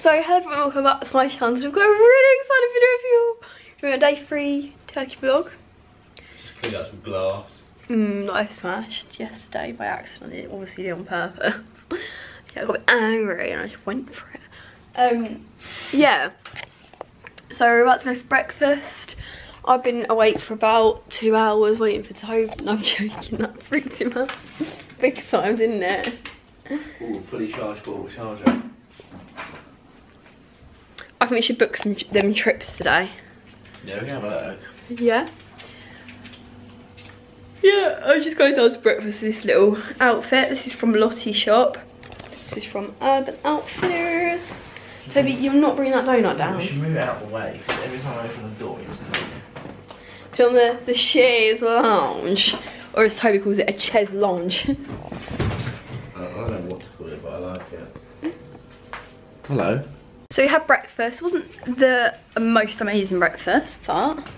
So hello everyone, welcome back to my channel. We've got a really exciting video for you. We're on a day 3 turkey vlog. Just cleaned up some glass. That I smashed yesterday by accident. It obviously did on purpose. Yeah, I got a bit angry and I just went for it. Yeah. So we're about to go for breakfast. I've been awake for about 2 hours waiting for Toby. No, I'm joking, that freaked him out. Big time, didn't it? Ooh, fully charged bottle charger. I think we should book them trips today. Yeah, we can have a look. Yeah. Yeah, I just got down to breakfast with this little outfit. This is from Lottie Shop. This is from Urban Outfitters. Toby, you're not bringing that donut down. We should move it out of the way, because every time I open the door, it's on the chaise lounge, or as Toby calls it, a chaise lounge. I don't know what to call it, but I like it. Hello. So we had breakfast. It wasn't the most amazing breakfast, but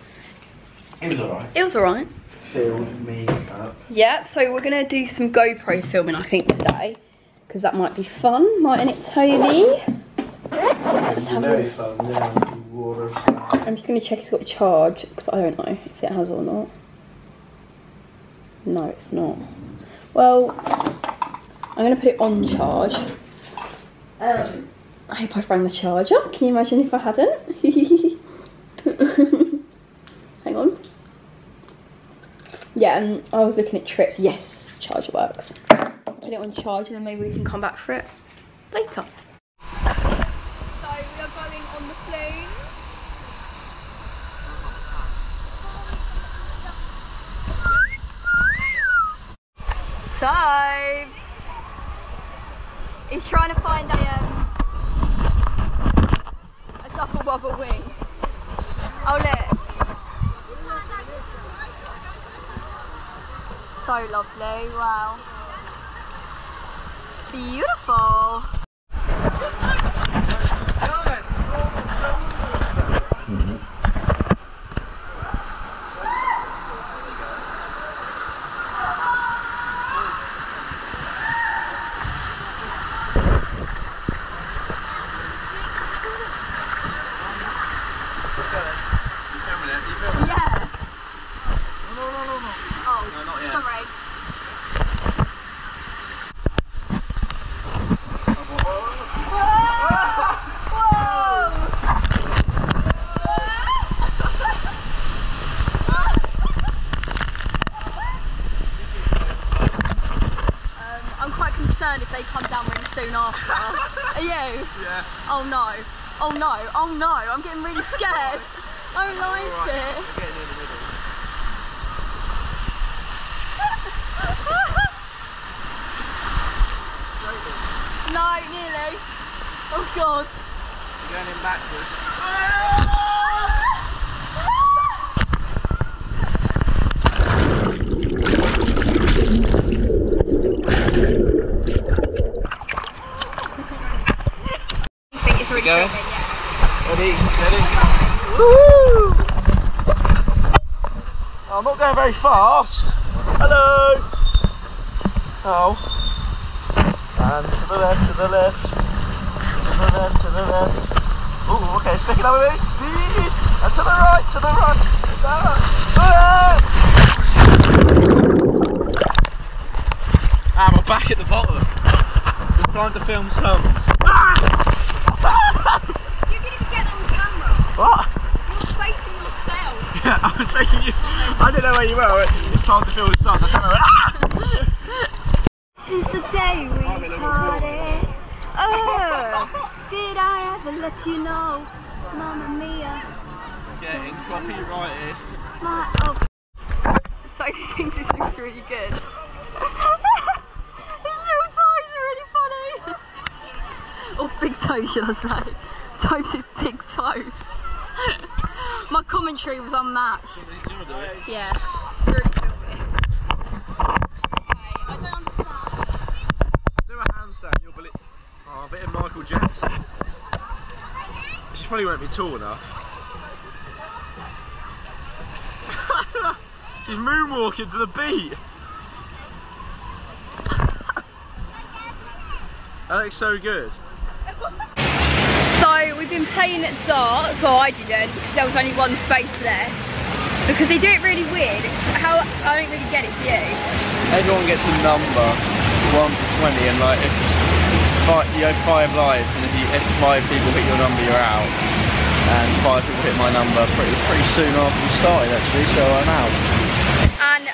it was alright. It was alright. Filled me up. Yeah, so we're gonna do some GoPro filming, I think, today, because that might be fun, mightn't it, Toby? Let's have a look. I'm just gonna check it's got a charge, because I don't know if it has or not. No, it's not. Well, I'm gonna put it on charge. I hope I've rang the charger. Can you imagine if I hadn't? Hang on. Yeah, and I was looking at trips. Yes, charger works. Put it on charge and then maybe we can come back for it later. So we are going on the plane. So he's trying to find a double bubble wing. Oh look. So lovely, wow. It's beautiful. Oh no, oh no, oh no, I'm getting really scared. I don't like it. I'm getting in the middle. No, nearly. Oh god. You're going in backwards. Ready? Ready? Woo! Oh, I'm not going very fast. Hello! Oh. And to the left, to the left. To the left, to the left. Oh, okay, it's picking up a bit of speed. And to the right, to the right. Ah, we're back at the bottom. We're trying to film songs. What? You were facing yourself. Yeah, I was facing you. I didn't know where you were. It's time to feel the sun. This is the day we party. Oh, did I ever let you know, Mamma Mia? Getting copyrighted. My oh. Sophie thinks this looks really good. His little toes are really funny. Or big toes, should I say? Toes is big toes. My commentary was unmatched. Yeah, it's really filthy. Okay, I don't understand. Do a handstand, you'll believe. Oh, a bit of Michael Jackson. She probably won't be tall enough. She's moonwalking to the beat. That looks so good. saying that dark, well I didn't, because there was only one space left. Because they do it really weird. How, I don't really get it, do you? Everyone gets a number, 1 to 20, and like if you have 5 lives, and if 5 people hit your number, you're out. And 5 people hit my number pretty soon after we started actually, so I'm out.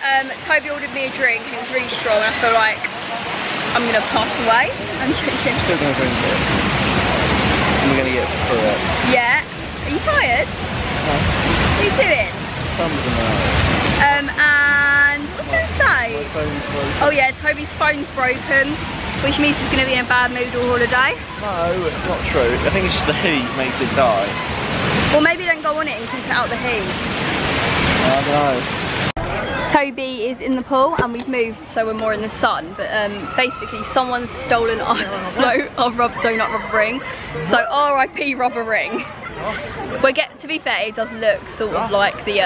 And Toby ordered me a drink and it was really strong and I feel like I'm going to pass away. I'm joking. Still going to drink it. And we're going to get through it. Yeah. Are you tired? No. What are you doing? Thumbs in my eye. And what's going to say? My phone's broken. Oh yeah, Toby's phone's broken, which means he's going to be in a bad mood all holiday. No, it's not true. I think it's just the heat makes it die. Well, maybe don't go on it and keep it out the heat. I don't know. Toby is in the pool and we've moved so we're more in the sun, but basically someone's stolen our float, our donut rubber ring, so RIP rubber ring. We're get to be fair, it does look sort of like the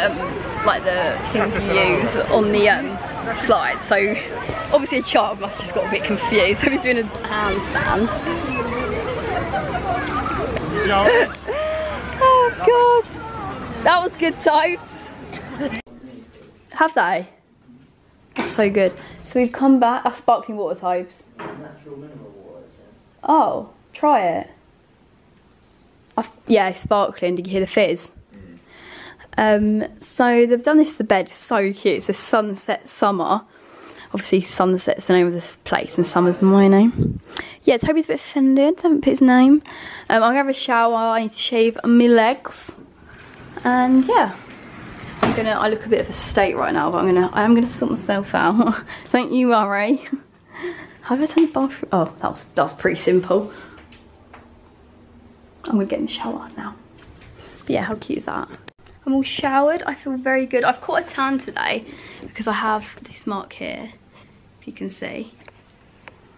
things you use on the slide, so obviously a child must have just got a bit confused, so he's doing a handstand. Oh god, that was good times. Have they? That's so good. So we've come back. That's sparkling water types. Natural mineral water. Oh, try it. Yeah, sparkling. Did you hear the fizz? Mm. So they've done this to the bed. It's so cute. It's a sunset summer. Obviously, sunset's the name of this place, and summer's my name. Yeah, Toby's a bit offended. I haven't put his name. I'm gonna have a shower. I need to shave my legs. And yeah. I look a bit of a state right now, but I am gonna sort myself out. Don't you worry. How do I turn the bathroom? Oh, that was pretty simple. I'm gonna get in the shower now. But yeah, how cute is that? I'm all showered. I feel very good. I've caught a tan today because I have this mark here, if you can see.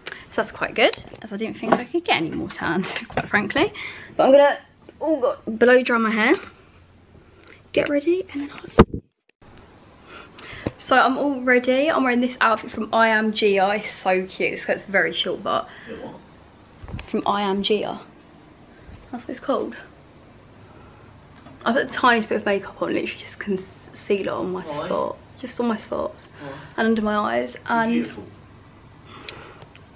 So that's quite good, as I didn't think I could get any more tan, quite frankly. But I'm gonna blow dry my hair. Get ready and then so I'm all ready. I'm wearing this outfit from I Am Gia. It's so cute. This coat's very short, but from I Am Gia. That's what it's called. I put the tiniest bit of makeup on, literally just concealer on my spots, just on my spots and under my eyes, and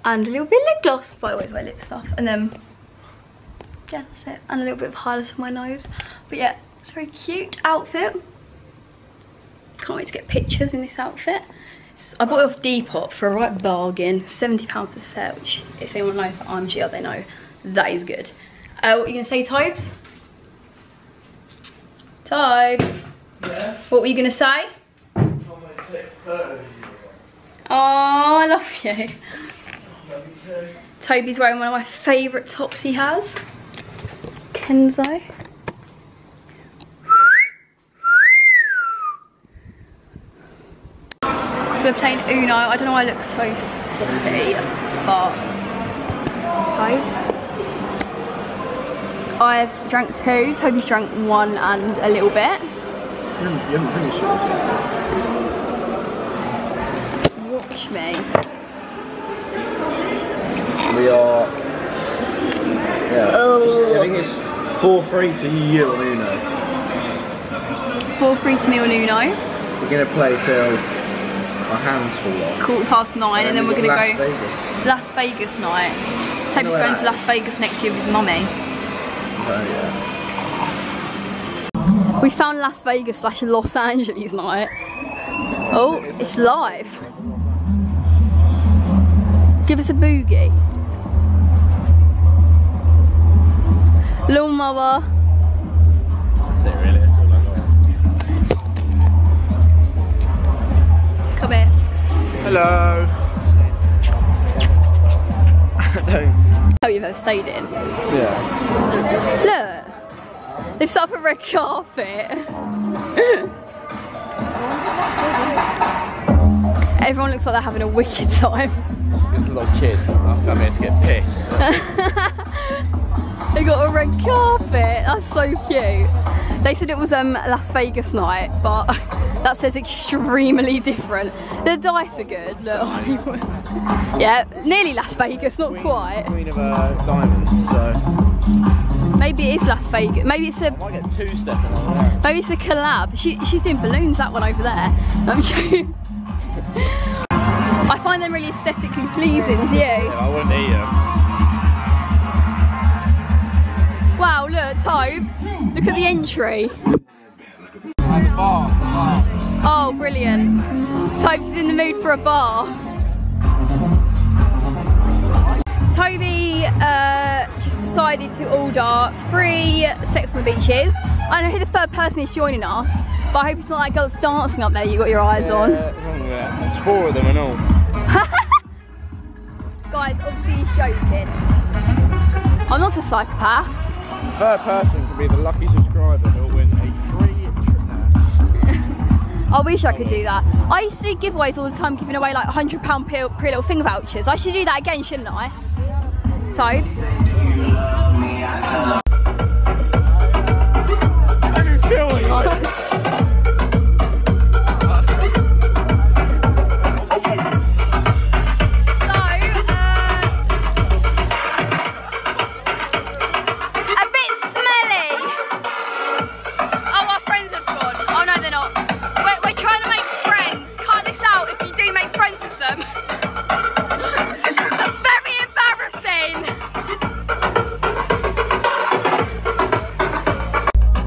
a little bit of lip gloss. But I always wear lip stuff, and then yeah, that's it. And a little bit of highlighter for my nose. But yeah. It's a very cute outfit. Can't wait to get pictures in this outfit. I bought it off Depop for a right bargain, £70 per set, which if anyone knows about I Am Gia, they know that is good. What were you gonna say, Tobes? Tobes? Yeah? What were you gonna say? I'm gonna take photos of you. Oh, I love you. I love you too. Toby's wearing one of my favourite tops he has. Kenzo. We're playing Uno. I don't know why I look so sporty, but Tobes. I've drank 2, Toby's drank 1 and a little bit. You haven't finished yours yet. Watch me. We are. Yeah. Oh. I think it's 4-3 to you on Uno. 4-3 to me on Uno. We're gonna play till. My hands full off. 9:15 and then we're going to go Las Vegas night. Toby's going to Las Vegas next year with his mummy. Oh yeah. We found Las Vegas / Los Angeles night. Oh, it's live. Give us a boogie. Lawnmower. That's it really. Come here. Hello. Hello. Oh, you've ever stayed in? Yeah. Look. They've set up a red carpet. Everyone looks like they're having a wicked time. There's a lot of kids. I've come here to get pissed. They got a red carpet. That's so cute. They said it was Las Vegas night, but that says extremely different. The dice are good. Look, yeah, nearly Las Vegas, not quite. Queen of diamonds, so. Maybe maybe it is Las Vegas. Maybe it's a. I might get two-step in there. Maybe it's a collab. She's doing balloons, that one over there. I'm sure. I find them really aesthetically pleasing. Do you? Yeah, I wouldn't eat them. Wow, look, Tobes. Look at the entry. The bar. Oh, brilliant. Tobes is in the mood for a bar. Toby just decided to order 3 Sex on the Beaches. I don't know who the third person is joining us, but I hope it's not that girl's dancing up there you got your eyes on. Yeah, there's 4 of them and all. Guys, obviously he's joking. I'm not a psychopath. The third person could be the lucky subscriber who'll win a free trip. I wish I could do that. I used to do giveaways all the time, giving away like £100 Pretty Little Thing vouchers. I should do that again, shouldn't I? Tobes. How do you feel So, a bit smelly. Oh, our friends have gone. Oh no, they're not. We're trying to make friends. Cut this out if you do make friends with them. That's very embarrassing.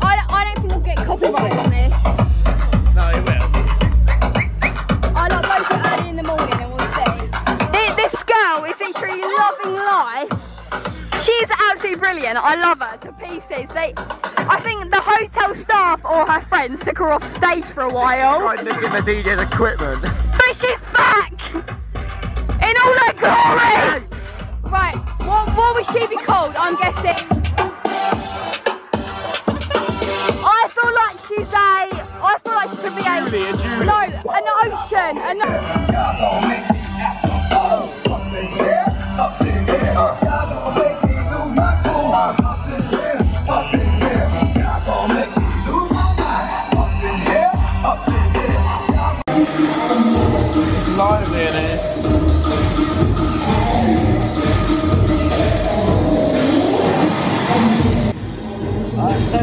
I don't think we'll get copyright on this. No, it will. I'll upload it early in the morning and we'll see. This girl is literally loving life. She's absolutely brilliant. I love her to pieces. I think the hotel staff or her friends took her off stage for a while. Right, nicking the DJ's equipment. But she's back! In all her glory! Right, what would she be called? I'm guessing. I feel like she could be a. Julie, a Julie. No, an ocean.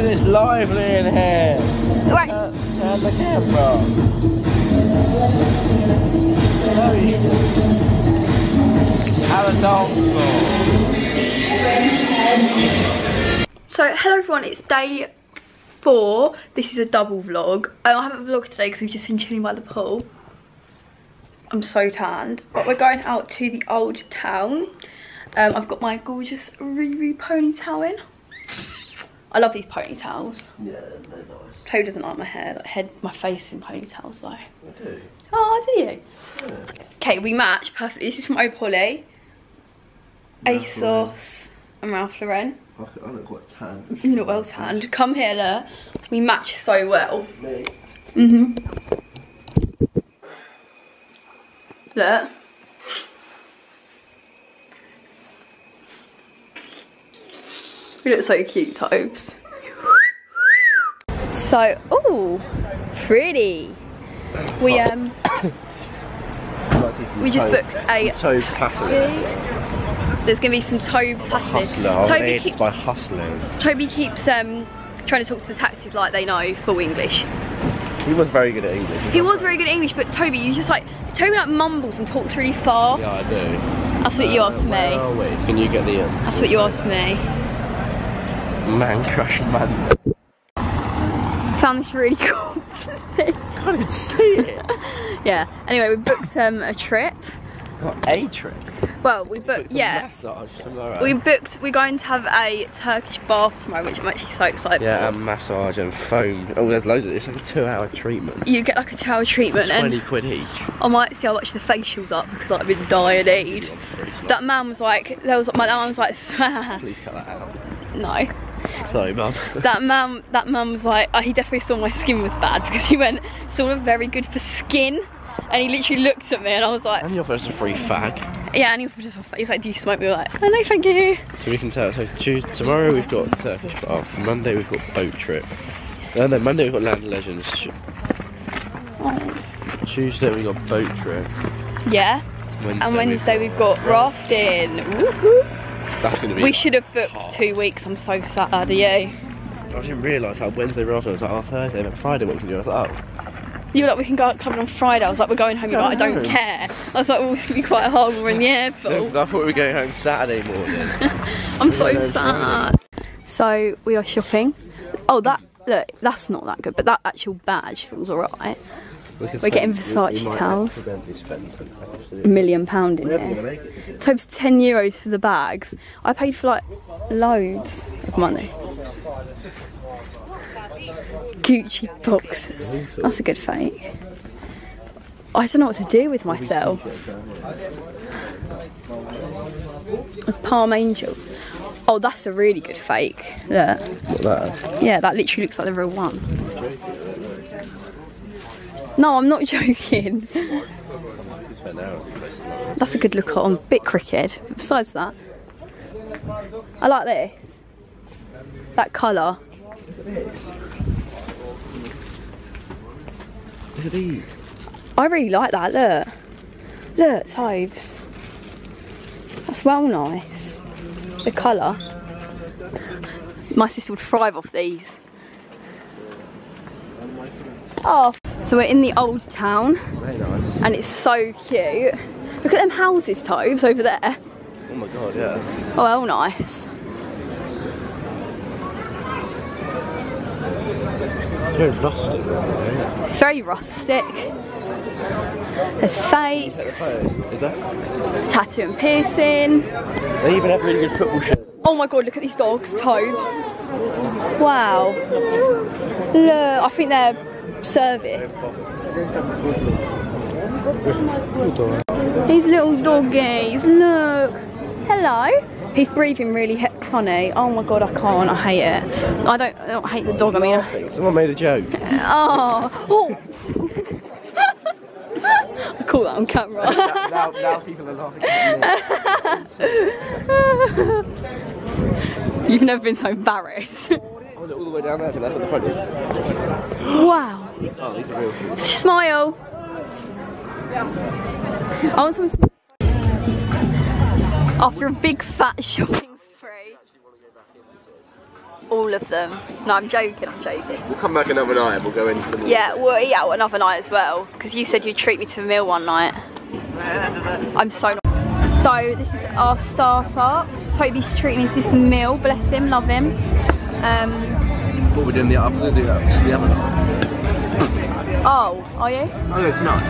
It's lively in here. Right. Turn the camera on. Have a dance floor. So, hello everyone, it's day 4. This is a double vlog. I haven't vlogged today because we've just been chilling by the pool. I'm so tanned. But we're going out to the old town. I've got my gorgeous Riri ponytail in. I love these ponytails. Yeah, they're nice. Toby doesn't like my hair. Like my face in ponytails though. I do. Oh, do you? Yeah. Okay, we match perfectly. This is from Opoly, Asos, and Ralph Lauren. I look quite tanned. You look well tanned. Come here, look. We match so well. Me. Mhm. Look. You look so cute, Tobes. So, oh, pretty. We just booked a Tobes hustling. There's gonna be some Tobes hustling. Toby keeps by hustling. Toby keeps trying to talk to the taxis like they know full English. He was very good at English. He was very good at English, but Toby, you just like Toby like mumbles and talks really fast. Yeah, I do. That's what you asked me. Where are we? Can you get the? That's what you asked me. Man crush man. Found this really cool thing. I didn't see it. Yeah. Anyway, we booked a trip. What, a trip? Well, we booked yeah. A massage tomorrow. We're going to have a Turkish bath tomorrow, which I'm actually so excited for. Yeah, a massage and foam. Oh, there's loads of this. It's like a 2-hour treatment. You get like a 2-hour treatment. For 20 and quid each. I might see how much the facials up because I've been dying aid. That man was like, that man was like, swear. Please cut that out. No. Sorry, mum. That mum was like, he definitely saw my skin was bad because he went, sort of very good for skin, and he literally looked at me and I was like. And he offered us a free fag. Yeah, and he offered us a fag. He's like, do you smoke? We were like, oh, no, thank you. So we can tell. So tomorrow we've got Turkish bath. Monday we've got boat trip. And then Monday we've got Land of Legends. Tuesday we've got boat trip. Yeah. Wednesday and Wednesday we've got rafting. Woohoo. That's going to be. We should have booked hard. 2 weeks. I'm so sad. Are you? I didn't realise how Wednesday was. I was like, oh, Thursday, and then Friday, what can you do? I was like, oh. You were like, we can go out clubbing on Friday. I was like, we're going home. You're like, I don't care. I was like, well, it's going to be quite hard when we're in the airport. No, because I thought we were going home Saturday morning. I'm so sad. So, we are shopping. Oh, that, look, that's not that good, but that actual badge feels alright. We're getting Versace towels. £1 million in here. Tobes €10 for the bags. I paid for like loads of money. Gucci boxes. That's a good fake. I don't know what to do with myself. It's Palm Angels. Oh, that's a really good fake. Look. Yeah, that literally looks like the real one. No, I'm not joking. That's a good look on. Bit crooked. But besides that, I like this. That colour. Look at these. I really like that, look. Look, Tobes. That's well nice. The colour. My sister would thrive off these. Oh. So we're in the old town, nice. And it's so cute. Look at them houses, Tobes, over there. Oh my god, yeah. Oh, well, nice. It's very rustic, right? Very rustic. There's fakes. Is that? Tattoo and piercing. They even have really good football shirts. Oh my god, look at these dogs, Tobes. Wow. Look, I think they're survey. These little doggies, look. Hello. He's breathing really funny. Oh my god, I can't. I hate it. I don't hate the dog. I mean, someone made a joke. Oh. I call that on camera. Now people are laughing at me. You've never been so embarrassed. All the way down there, I think that's what the front is. Wow. Oh, these are real cool. Smile. I want someone to... After a big fat shopping spree. All of them. No, I'm joking, I'm joking. We'll come back another night and we'll go into the morning. Yeah, we'll eat out another night as well. Because you said you'd treat me to a meal one night. I'm so not... So, this is our starter. Toby's treating me to this meal. Bless him, love him. What we're doing the other, I'm gonna do that. The other night. Oh, are you? I'll do it tonight.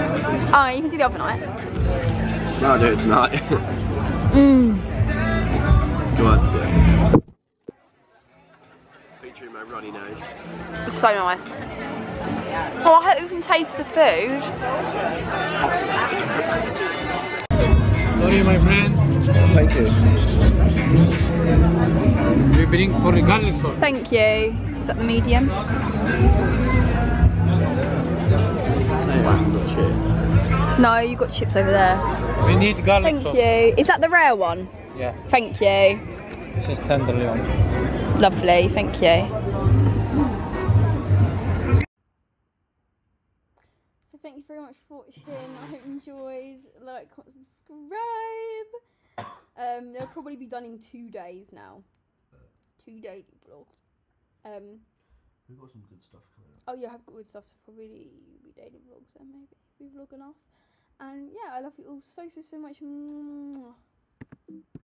Oh, you can do the other night. No, I'll do it tonight. Go on, do it. Featuring my runny nose. It's so nice. Oh, I hope we can taste the food. What are you, my friend? Thank you. We're bidding for the garlic salt. Thank you. Is that the medium? No, you got chips over there. We need garlic salt. Thank you. Is that the rare one? Yeah. Thank you. This is tenderly on. Lovely, thank you. So thank you very much for watching. I hope you enjoyed. Like, comment, subscribe. They'll probably be done in 2 days now. 2 daily vlog. We've got some good stuff coming up. Oh yeah, I've got good stuff, so probably be daily vlogs then, maybe if we vlog enough. And yeah, I love you all so much. Mwah.